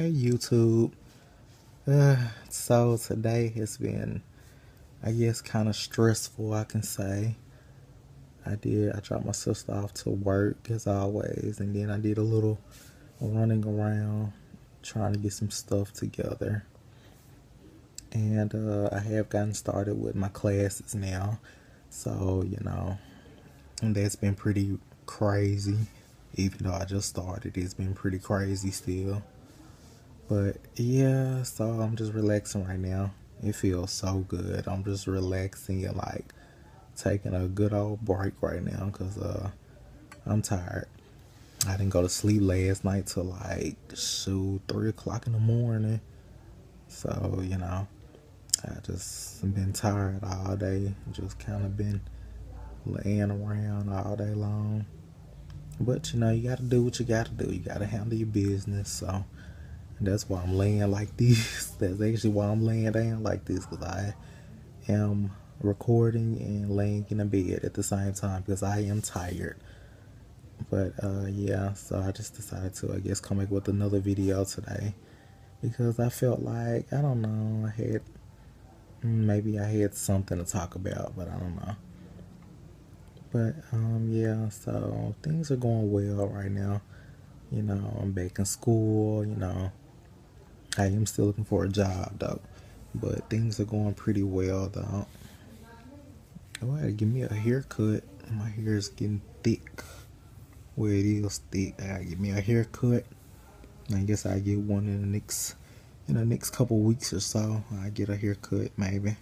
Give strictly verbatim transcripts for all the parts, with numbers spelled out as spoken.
Hey YouTube, uh, so today has been, I guess, kind of stressful, I can say. I did, I dropped my sister off to work as always, and then I did a little running around trying to get some stuff together. And uh, I have gotten started with my classes now, so, you know, that's been pretty crazy. Even though I just started, it's been pretty crazy still. But yeah, so I'm just relaxing right now. It feels so good. I'm just relaxing and like taking a good old break right now because uh, I'm tired. I didn't go to sleep last night till like shoot, three o'clock in the morning. So, you know, I just been tired all day. Just kind of been laying around all day long. But you know, you gotta do what you gotta do. You gotta handle your business, so. That's why I'm laying like this. That's actually why I'm laying down like this, because I am recording and laying in a bed at the same time because I am tired. But uh, yeah, so I just decided to, I guess, come back with another video today because I felt like, I don't know, I had, maybe I had something to talk about, but I don't know. But um, yeah, so things are going well right now. You know, I'm back in school, you know. I am still looking for a job, though. But things are going pretty well, though. Oh, I had to give me a haircut. My hair is getting thick. Well, it is thick. I gotta give me a haircut. I guess I get one in the next, in the next couple weeks or so. I get a haircut, maybe.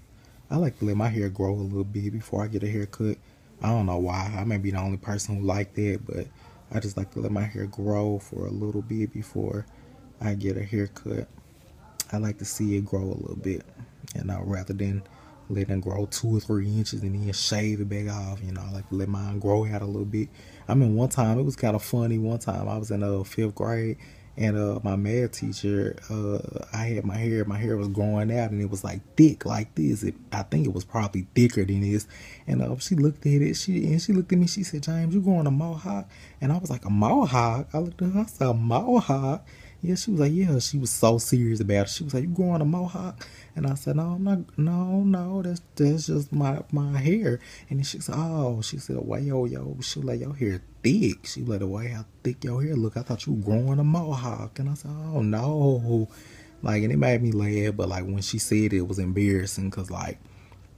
I like to let my hair grow a little bit before I get a haircut. I don't know why. I may be the only person who like that, but I just like to let my hair grow for a little bit before I get a haircut. I like to see it grow a little bit, you know, rather than letting it grow two or three inches and then shave it back off. You know, I like to let mine grow out a little bit. I mean, one time, it was kind of funny. One time, I was in uh, fifth grade, and uh, my math teacher, uh, I had my hair, my hair was growing out, and it was like thick like this. It, I think it was probably thicker than this. And uh, she looked at it, she and she looked at me, she said, "James, you growing a mohawk?" And I was like, "A mohawk?" I looked at her, I said, "A mohawk?" Yeah, she was like, yeah, she was so serious about it. She was like, "You growing a mohawk?" And I said, "No, I'm not, no, no, that's that's just my, my hair." And then she said, "Oh," she said, "Wow, yo, yo." She was like, "Your hair thick." She was like, "Wow, how thick your hair look. I thought you were growing a mohawk." And I said, "Oh, no." Like, and it made me laugh, but like when she said it, it was embarrassing because like,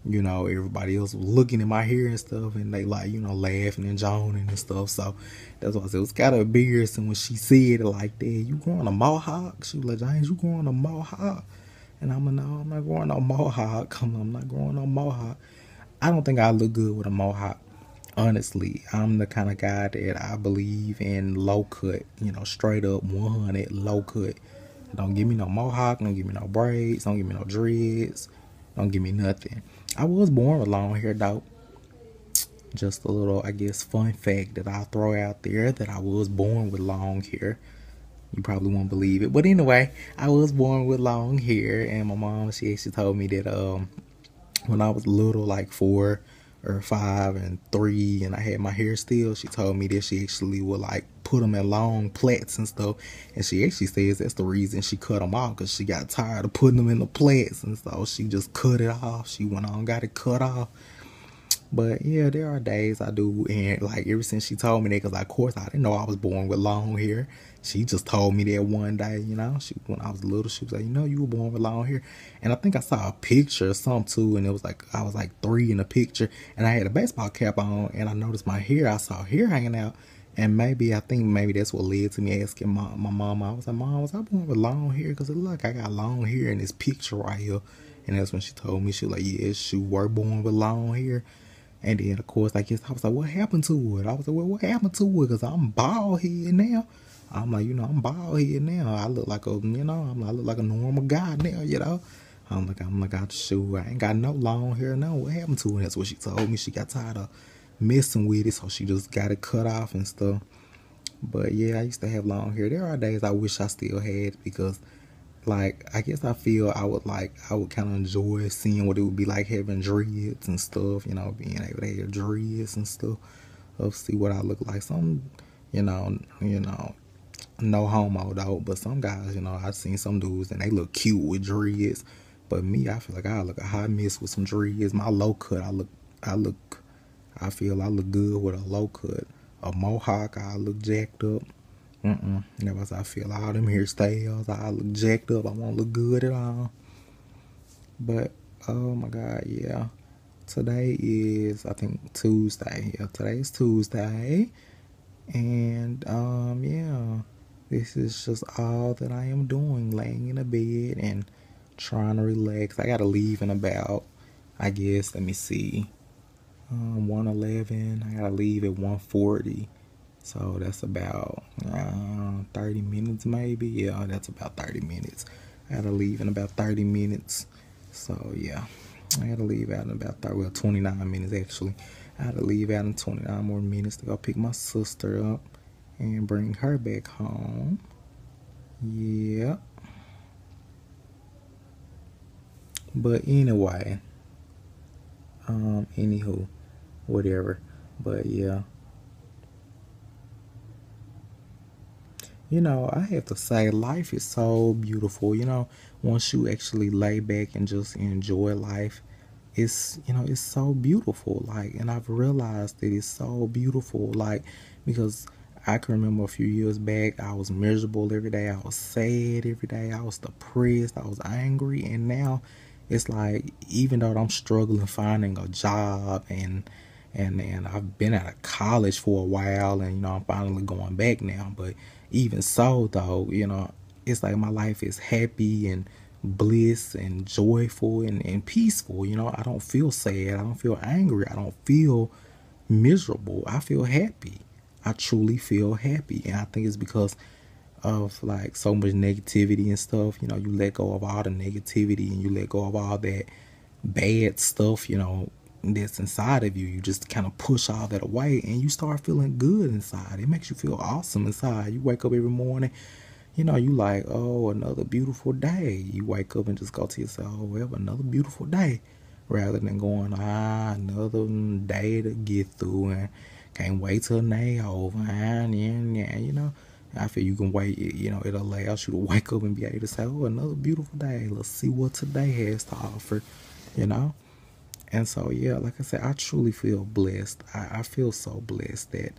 you know, everybody else was looking at my hair and stuff, and they like, you know, laughing and joning and stuff. So that's why I said it was kind of embarrassing when she said it like that. "You growing a mohawk?" She was like, "James, you growing a mohawk?" And I'm like, "No, I'm not growing no mohawk. I'm not growing no mohawk." I don't think I look good with a mohawk. Honestly, I'm the kind of guy that I believe in low cut. You know, straight up one hundred low cut. Don't give me no mohawk. Don't give me no braids. Don't give me no dreads. Don't give me nothing. I was born with long hair, though. Just a little, I guess, fun fact that I'll throw out there, that I was born with long hair. You probably won't believe it. But anyway, I was born with long hair. And my mom, she actually told me that um, when I was little, like four or five and three, and I had my hair still, she told me that she actually would, like, put them in long plaits and stuff. And she actually says that's the reason she cut them off, because she got tired of putting them in the plaits, and so she just cut it off. She went on, got it cut off. But yeah, there are days I do, and like ever since she told me that, because of course I didn't know I was born with long hair. She just told me that one day, you know, she, when I was little, she was like, "You know, you were born with long hair." And I think I saw a picture or something too, and it was like, I was like three in the picture, and I had a baseball cap on, and I noticed my hair, I saw hair hanging out. And maybe, I think maybe that's what led to me asking my, my mom. I was like, "Mom, was I born with long hair? Because look, I got long hair in this picture right here." And that's when she told me, she was like, "Yes, you were born with long hair." And then, of course, I guess I was like, "What happened to it?" I was like, "Well, what happened to it? Because I'm bald head now." I'm like, you know, I'm bald head now. I look like a, you know, I'm like, I look like a normal guy now, you know. I'm like, I'm like, I shoot, I ain't got no long hair now. What happened to it? And that's what she told me. She got tired of messing with it, so she just got it cut off and stuff. But yeah, I used to have long hair. There are days I wish I still had, because like, I guess I feel I would like, I would kind of enjoy seeing what it would be like having dreads and stuff, you know, being able to have dreads and stuff, of see what I look like. Some, you know, you know, no homo though, but some guys, you know, I've seen some dudes and they look cute with dreads, but me, I feel like I look a hot mess with some dreads. My low cut, I look, I look, I feel I look good with a low cut. A mohawk, I look jacked up. Mm-mm. Never I feel all them hairstyles, I look jacked up. I won't look good at all. But oh my God, yeah. Today is, I think, Tuesday. Yeah, today is Tuesday. And, um, yeah, this is just all that I am doing, laying in a bed and trying to relax. I got to leave in about, I guess, let me see, um, one eleven. I got to leave at one forty. So that's about uh, thirty minutes maybe. Yeah, that's about thirty minutes. I got to leave in about thirty minutes. So, yeah. I had to leave out in about thirty, well, twenty-nine minutes actually. I had to leave out in twenty-nine more minutes to go pick my sister up and bring her back home. Yeah. But anyway, um, anywho, whatever. But yeah, you know, I have to say, life is so beautiful. You know, once you actually lay back and just enjoy life, it's, you know, it's so beautiful. Like, and I've realized that it's so beautiful. Like, because I can remember a few years back, I was miserable every day. I was sad every day. I was depressed. I was angry. And now it's like, even though I'm struggling finding a job and, and, and I've been out of college for a while and, you know, I'm finally going back now, but even so, though, you know, it's like my life is happy and bliss and joyful and, and peaceful. You know, I don't feel sad. I don't feel angry. I don't feel miserable. I feel happy. I truly feel happy. And I think it's because of, like, so much negativity and stuff. You know, you let go of all the negativity and you let go of all that bad stuff, you know, that's inside of you. You just kind of push all that away and you start feeling good inside. It makes you feel awesome inside. You wake up every morning, you know, you like, oh, another beautiful day. You wake up and just go to yourself, oh, well, another beautiful day, rather than going, ah, another day to get through and can't wait till now over. And yeah, you know, I feel you can wait, you know, it allows you to wake up and be able to say, oh, another beautiful day, let's see what today has to offer, you know. And so, yeah, like I said, I truly feel blessed. I, I feel so blessed that,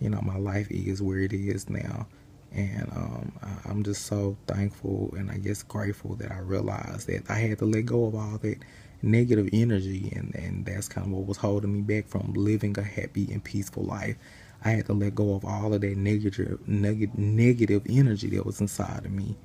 you know, my life is where it is now. And um, I, I'm just so thankful and I guess grateful that I realized that I had to let go of all that negative energy. And, and that's kind of what was holding me back from living a happy and peaceful life. I had to let go of all of that negative, neg- negative energy that was inside of me.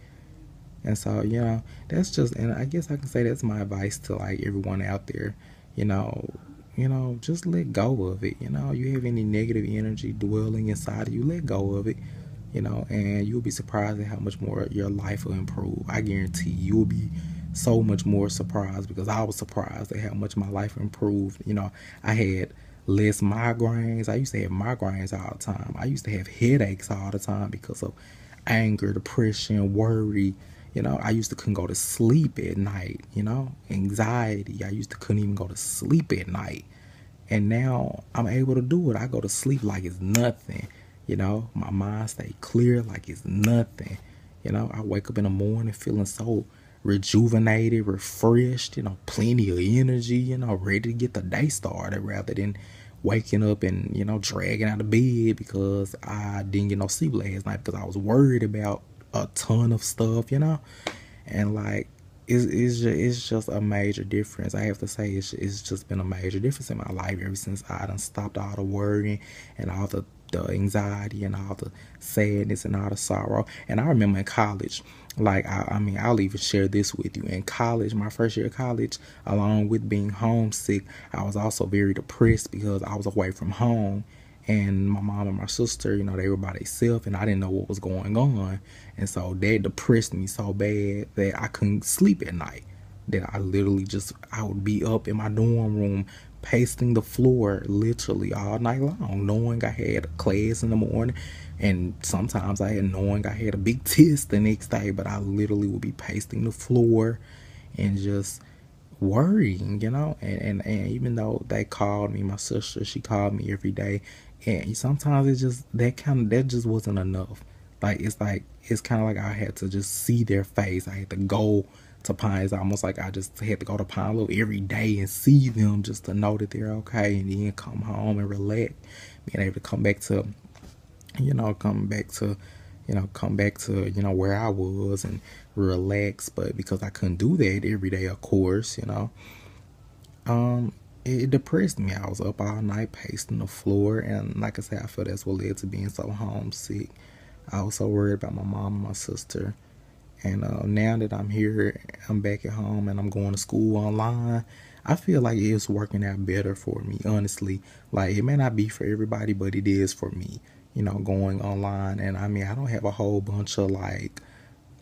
And so, you know, that's just, and I guess I can say that's my advice to, like, everyone out there. You know, you know, just let go of it. You know, you have any negative energy dwelling inside of you, let go of it. You know, and you'll be surprised at how much more your life will improve. I guarantee you'll be so much more surprised, because I was surprised at how much my life improved. You know, I had less migraines. I used to have migraines all the time. I used to have headaches all the time because of anger, depression, worry. You know, I used to couldn't go to sleep at night, you know, anxiety. I used to couldn't even go to sleep at night. And now I'm able to do it. I go to sleep like it's nothing, you know. My mind stays clear like it's nothing, you know. I wake up in the morning feeling so rejuvenated, refreshed, you know, plenty of energy, you know, ready to get the day started, rather than waking up and, you know, dragging out of bed because I didn't get no sleep last night because I was worried about a ton of stuff, you know. And like, it's, it's, just, it's just a major difference. I have to say, it's, it's just been a major difference in my life ever since I done stopped all the worrying and all the, the anxiety and all the sadness and all the sorrow. And I remember in college, like, I, I mean, I'll even share this with you. In college, my first year of college, along with being homesick, I was also very depressed because I was away from home. And my mom and my sister, you know, they were by themselves, and I didn't know what was going on. And so that depressed me so bad that I couldn't sleep at night. That I literally just, I would be up in my dorm room, pacing the floor literally all night long, knowing I had a class in the morning. And sometimes I had knowing I had a big test the next day, but I literally would be pacing the floor and just worrying, you know. And, and, and even though they called me, my sister, she called me every day. And sometimes it's just that kind of, that just wasn't enough. Like, it's like, it's kind of like I had to just see their face. I had to go to Pine. It's almost like I just had to go to Pine Low every day and see them just to know that they're okay, and then come home and relax. Being able to come back to, you know, come back to, you know, come back to, you know, where I was and relax. But because I couldn't do that every day, of course, you know, um, it, it depressed me. I was up all night pacing the floor. And like I said, I feel that's what led to being so homesick. I was so worried about my mom and my sister. And uh, now that I'm here, I'm back at home and I'm going to school online, I feel like it's working out better for me, honestly. Like, it may not be for everybody, but it is for me, you know, going online. And I mean, I don't have a whole bunch of like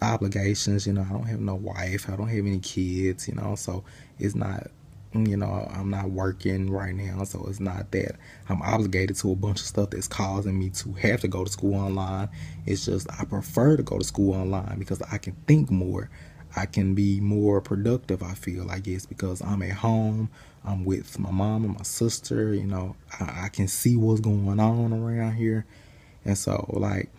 obligations, you know, I don't have no wife, I don't have any kids, you know, so it's not, you know, I'm not working right now, so it's not that I'm obligated to a bunch of stuff that's causing me to have to go to school online. It's just I prefer to go to school online because I can think more. I can be more productive, I feel, I guess, because I'm at home. I'm with my mom and my sister, you know. I, I can see what's going on around here. And so, like,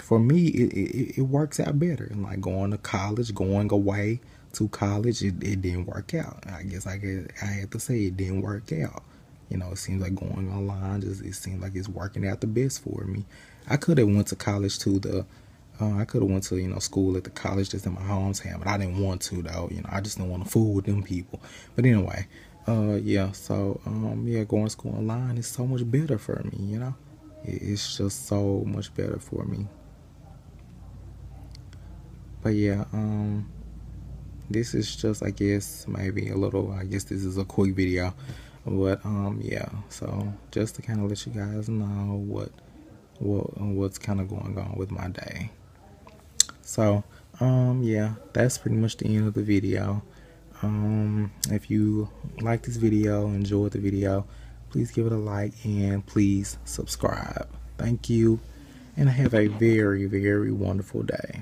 for me, it, it, it works out better. And, like, going to college, going away to college, it, it didn't work out. I guess I could, I had to say it didn't work out. You know, it seems like going online, just it seems like it's working out the best for me. I could have went to college to the, uh, I could have went to, you know, school at the college that's in my hometown, but I didn't want to though. You know, I just didn't want to fool with them people. But anyway, uh, yeah. So, um, yeah, going to school online is so much better for me. You know, it, it's just so much better for me. But yeah, um. This is just, I guess, maybe a little, I guess this is a quick video, but, um, yeah, so, just to kind of let you guys know what, what, what's kind of going on with my day. So, um, yeah, that's pretty much the end of the video. Um, if you like this video, enjoyed the video, please give it a like, and please subscribe. Thank you, and have a very, very wonderful day.